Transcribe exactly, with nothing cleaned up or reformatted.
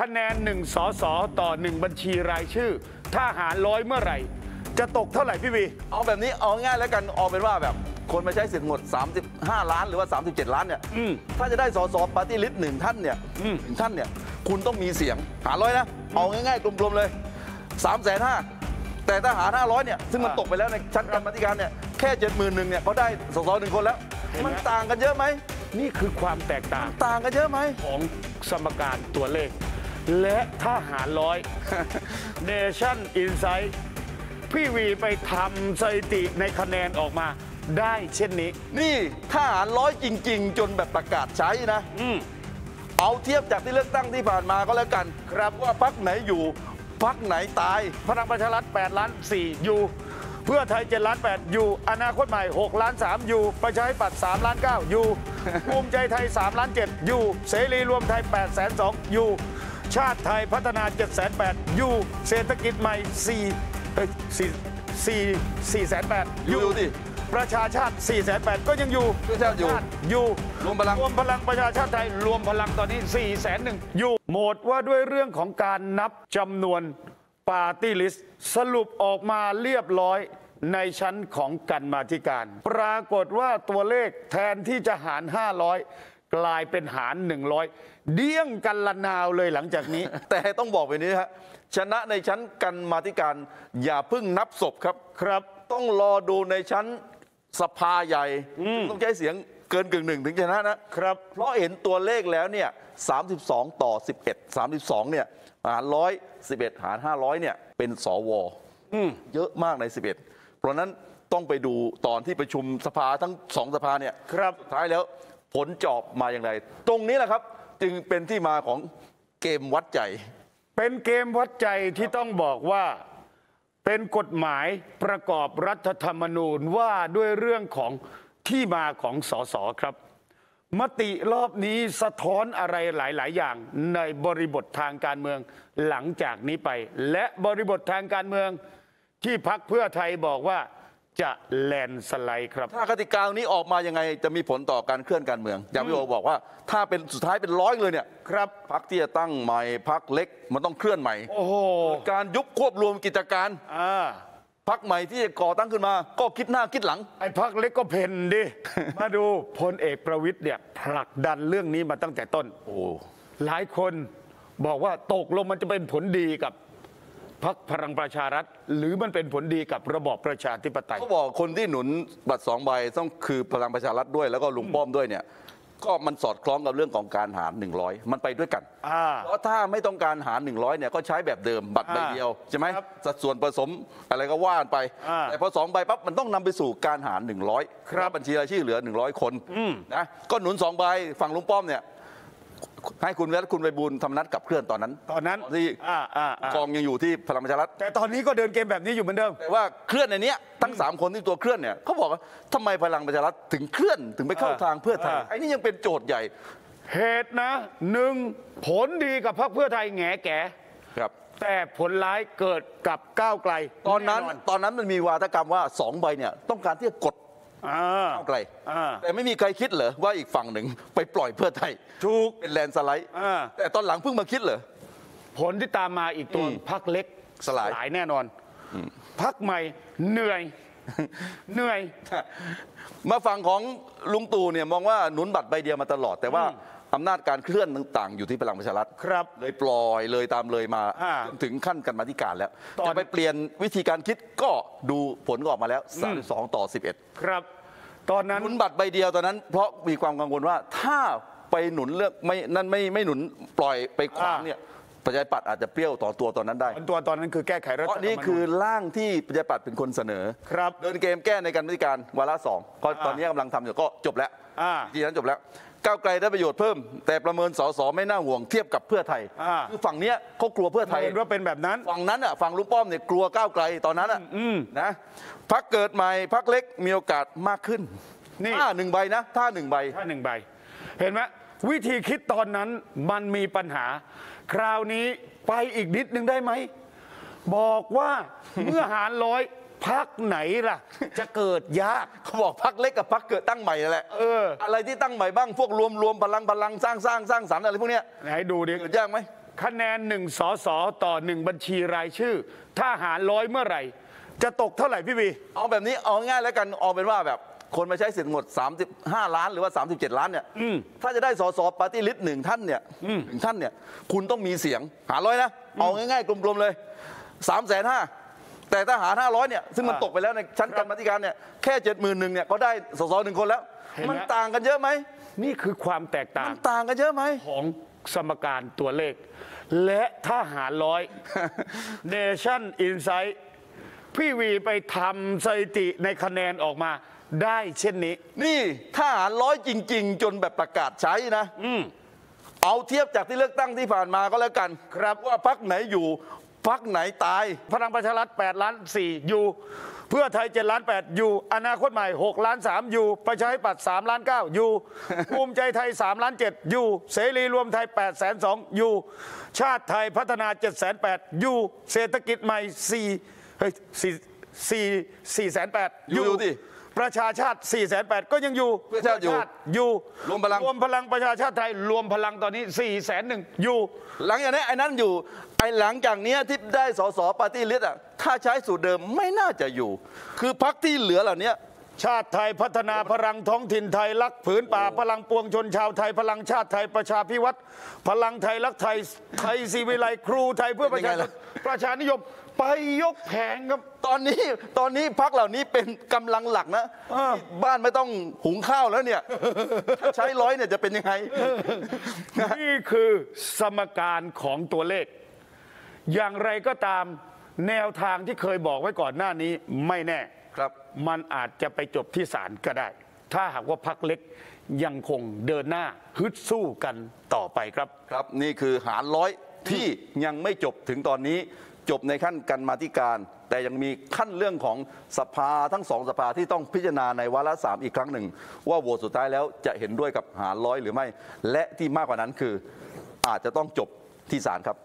คะแนนหนึ่งสสต่อหนึ่งบัญชีรายชื่อถ้าหารร้อยเมื่อไหร่จะตกเท่าไหร่พี่วีเอาแบบนี้เอาง่ายแล้วกันเอาเป็นว่าแบบคนมาใช้สิทธิ์หมดสามสิบห้าล้านหรือว่าสามสิบเจ็ดล้านเนี่ยถ้าจะได้สสปาร์ตี้ลิสต์หนึ่งท่านเนี่ยหนึ่งท่านเนี่ยคุณต้องมีเสียงหารร้อยนะเอาง่ายๆกลมๆเลยสามแสนห้าแต่ถ้าหารห้าร้อยเนี่ยซึ่งมันตกไปแล้วในชั้นกรรมธิการเนี่ยแค่เจ็ดหมื่นหนึ่งเนี่ยเขาได้สสหนึ่งคนแล้วมันต่างกันเยอะไหมนี่คือความแตกต่างต่างกันเยอะไหมของสมการตัวเลขและถ้าหารร้อย Nation Insight พี่วีไปทำสถิติในคะแนนออกมาได้เช่นนี้นี่ถ้าหารร้อยจริงๆจนแบบประกาศใช้นะเอาเทียบจากที่เลือกตั้งที่ผ่านมาก็แล้วกันครับว่าพรรคไหนอยู่พรรคไหนตายพลังประชารัฐแปดล้านสี่อยู่เพื่อไทยเจ็ดล้านแปดอยู่อนาคตใหม่หกล้านสามอยู่ประชาธิปัตย์สามล้านเก้าอยู่ภูมิใจไทยสามล้านเจ็ดอยู่เสรีรวมไทยแปดแสนสองอยู่ชาติไทยพัฒนาเจ็ดแสนแปดอยู่เศรษฐกิจใหม่สี่แสนแปดอยู่ประชาชาติสี่แสนแปดก็ยังอยู่ประชาชาติอยู่รวมพลังรวมพลังประชาชาติไทยรวมพลังตอนนี้สี่แสนหนึ่งอยู่โหมดว่าด้วยเรื่องของการนับจำนวนปาร์ตี้ลิสต์สรุปออกมาเรียบร้อยในชั้นของกรรมาธิการปรากฏว่าตัวเลขแทนที่จะหารห้าร้อยกลายเป็นหารหนึ่งร้อยเดี้ยงกันละนาวเลยหลังจากนี้ แต่ต้องบอกแบบนี้ฮะชนะในชั้นกรรมาธิการอย่าเพิ่งนับศพครับครับต้องรอดูในชั้นสภาใหญ่ต้องใช้เสียงเกินกึ่งหนึ่งถึงชนะนะครับเพราะเห็นตัวเลขแล้วเนี่ยสามสิบสองต่อสิบเอ็ด สามสิบสองเนี่ยหารร้อยสิบเอ็ดหารห้าร้อยเนี่ยเป็นสวเยอะมากในสิบเอ็ดเพราะนั้นต้องไปดูตอนที่ประชุมสภาทั้งสองสภาเนี่ยครับท้ายแล้วผลจอบมาอย่างไรตรงนี้แหละครับจึงเป็นที่มาของเกมวัดใจเป็นเกมวัดใจที่ต้องบอกว่าเป็นกฎหมายประกอบรัฐธรรมนูญว่าด้วยเรื่องของที่มาของสสครับมติรอบนี้สะท้อนอะไรหลายๆอย่างในบริบททางการเมืองหลังจากนี้ไปและบริบททางการเมืองที่พรรคเพื่อไทยบอกว่าจะแลนสไลด์ครับถ้ากติกานี้ออกมายังไงจะมีผลต่อการเคลื่อนการเมืองอย่างพี่โอบอกว่าถ้าเป็นสุดท้ายเป็นร้อยเลยเนี่ยครับพรรคที่จะตั้งใหม่พรรคเล็กมันต้องเคลื่อนใหม่โอ้โหการยุบควบรวมกิจการอ่าพรรคใหม่ที่จะก่อตั้งขึ้นมาก็คิดหน้าคิดหลังไอ้พรรคเล็กก็เพ่นดิ มาดูพลเอกประวิตรเนี่ยผลักดันเรื่องนี้มาตั้งแต่ต้นโอ้หลายคนบอกว่าตกลงมันจะเป็นผลดีกับพรรคพลังประชารัฐหรือมันเป็นผลดีกับระบอบประชาธิปไตยเขาบอกคนที่หนุนบัตรสองใบต้องคือพลังประชารัฐด้วยแล้วก็ลุงป้อมด้วยเนี่ยก็มันสอดคล้องกับเรื่องของการหารหนึ่งร้อยมันไปด้วยกันเพราะถ้าไม่ต้องการหารหนึ่งร้อยเนี่ยก็ใช้แบบเดิมบัตรใบเดียวใช่ไหมสัดส่วนผสมอะไรก็ว่านไปแต่พอสองใบปั๊บมันต้องนำไปสู่การหารหนึ่งร้อยครับบัญชีรายชื่อเหลือหนึ่งร้อยคนนะก็หนุนสองใบฝั่งลุงป้อมเนี่ยให้คุณและคุณไพบูลย์ธรรมนัสกับเคลื่อนตอนนั้นตอนนั้นที่กองยังอยู่ที่พลังประชารัฐแต่ตอนนี้ก็เดินเกมแบบนี้อยู่เหมือนเดิมแต่ว่าเคลื่อนในนี้ทั้งสามคนที่ตัวเคลื่อนเนี่ยเขาบอกว่าทำไมพลังประชารัฐถึงเคลื่อนถึงไปเข้าทางเพื่อไทยไอ้นี่ยังเป็นโจทย์ใหญ่เหตุนะหนึ่งผลดีกับพรรคเพื่อไทยแง่แก่ครับแต่ผลร้ายเกิดกับก้าวไกลตอนนั้นตอนนั้นมันมีวาทกรรมว่าสองใบเนี่ยต้องการที่จะกดก้าวไกลแต่ไม่มีใครคิดเหรอว่าอีกฝั่งหนึ่งไปปล่อยเพื่อไทยถูกเป็นแลนสไลด์แต่ตอนหลังเพิ่งมาคิดเหรอผลที่ตามมาอีกตัวพรรคเล็กสลายแน่นอนพรรคใหม่เหนื่อยเหนื่อยมาฝั่งของลุงตู่เนี่ยมองว่าหนุนบัตรใบเดียวมาตลอดแต่ว่าอำนาจการเคลื่อนต่างๆอยู่ที่พลังประชารัฐครับเลยปล่อยเลยตามเลยมาถึงขั้นกรรมาธิการแล้วจะไปเปลี่ยนวิธีการคิดก็ดูผลออกมาแล้วสามสิบสองต่อสิบเอ็ดครับตอนนั้นหนุนบัตรใบเดียวตอนนั้นเพราะมีความกังวลว่าถ้าไปหนุนเลือกไม่นั่นไม่ไม่หนุนปล่อยไปขวางเนี่ยประชาธิปัตย์อาจจะเปรี้ยวต่อตัวตอนนั้นได้ตัวตอนนั้นคือแก้ไขรัฐธรรมนูญนี่คือร่างที่ประชาธิปัตย์เป็นคนเสนอครับเดินเกมแก้ในกรรมาธิการวาระสองก็ตอนนี้กำลังทำอยู่ก็จบแล้วทีนั้นจบแล้วก้าวไกลได้ประโยชน์เพิ่มแต่ประเมินสสไม่น่าห่วงเทียบกับเพื่อไทยคือฝั่งนี้เขากลัวเพื่อไทยว่าเป็นแบบนั้นฝั่งนั้นอ่ะฝั่งลุงป้อมเนี่ยกลัวก้าวไกลตอนนั้นอ่ะนะพรรคเกิดใหม่พรรคเล็กมีโอกาสมากขึ้นนี่ถ้าหนึ่งใบนะถ้าหนึ่งใบถ้าหนึ่งใบเห็นไหมวิธีคิดตอนนั้นมันมีปัญหาคราวนี้ไปอีกนิดนึงได้ไหมบอกว่าเมื่อหารร้อยพรรคไหนล่ะจะเกิดยากเขาบอกพรรคเล็กกับพรรคเกิดตั้งใหม่แหละเอออะไรที่ตั้งใหม่บ้างพวกรวมรวมพลังพลังสร้างสร้างสร้างสรรค์อะไรพวกเนี้ยไหนดูดิเกิดยากไหม คะแนนหนึ่งสสต่อหนึ่งบัญชีรายชื่อถ้าหารร้อยเมื่อไหร่จะตกเท่าไหร่พี่บีเอาแบบนี้เอาง่ายแล้วกันเอาเป็นว่าแบบคนมาใช้สิทธิ์หมดสามสิบห้าล้านหรือว่าสามสิบเจ็ดล้านเนี่ยถ้าจะได้สสปาร์ตี้ลิสต์หนึ่งท่านเนี่ยหนึ่งท่านเนี่ยคุณต้องมีเสียงหารร้อยนะเอาง่ายๆกลมๆเลยสามแสนห้าแต่ถ้าหารห้าร้อยเนี่ยซึ่งมันตกไปแล้วในชั้นกรรมธิการเนี่ยแค่เจ็ดหมื่นหนึ่งเนี่ยก็ได้สสหนึ่งคนแล้วมันต่างกันเยอะไหมนี่คือความแตกต่างมันต่างกันเยอะไหมของสมการตัวเลขและถ้าหารร้อย Nation Insight พี่วีไปทำสถิติในคะแนนออกมาได้เช่นนี้นี่ถ้าหารร้อยจริงๆจนแบบประกาศใช้นะอืเอาเทียบจากที่เลือกตั้งที่ผ่านมาก็แล้วกันครับว่าพรรคไหนอยู่พรรคไหนตายพลังประชารัฐแปดล้านสี่อยู่เพื่อไทยเจ็ดล้านแปดอยู่อนาคตใหม่หกล้านสามอยู่ประชาธิปัตย์สามล้านเก้าอยู่ภูมิใจไทยสามล้านเจ็ดอยู่เสรีรวมไทยแปดแสนสองอยู่ชาติไทยพัฒนาเจ็ดแสนแปดอยู่เศรษฐกิจใหม่4เฮ้ย4 4,800อยู่ดิประชาชาติสี่แสนแปดก็ยังอยู่ประชาชาติอยู่รวมพลังรวมพลังประชาชาติไทยรวมพลังตอนนี้สี่แสนหนึ่งอยู่หลังจากนี้ไอ้นั่นอยู่ไอ้หลังจากนี้ที่ได้สสปาร์ตี้ลิสต์อ่ะถ้าใช้สูตรเดิมไม่น่าจะอยู่คือพรรคที่เหลือเหล่านี้ชาติไทยพัฒนาพลังท้องถิ่นไทยรักผืนป่าพลังปวงชนชาวไทยพลังชาติไทยประชาพิวัตรพลังไทยรักไทยไทยศิวิไลครูไทยเพื่อประชาชนประชานิยมไปยกแผงครับตอนนี้ตอนนี้พรรคเหล่านี้เป็นกำลังหลักนะบ้านไม่ต้องหุงข้าวแล้วเนี่ยใช้ร้อยเนี่ยจะเป็นยังไงนี่คือสมการของตัวเลขอย่างไรก็ตามแนวทางที่เคยบอกไว้ก่อนหน้านี้ไม่แน่ครับมันอาจจะไปจบที่ศาลก็ได้ถ้าหากว่าพรรคเล็กยังคงเดินหน้าฮึดสู้กันต่อไปครับครับนี่คือหารร้อยที่ยังไม่จบถึงตอนนี้จบในขั้นกรรมาธิการแต่ยังมีขั้นเรื่องของสภาทั้งสองสภาที่ต้องพิจารณาในวาระสามอีกครั้งหนึ่งว่าโหวตสุดท้ายแล้วจะเห็นด้วยกับหารร้อยหรือไม่และที่มากกว่านั้นคืออาจจะต้องจบที่ศาลครับ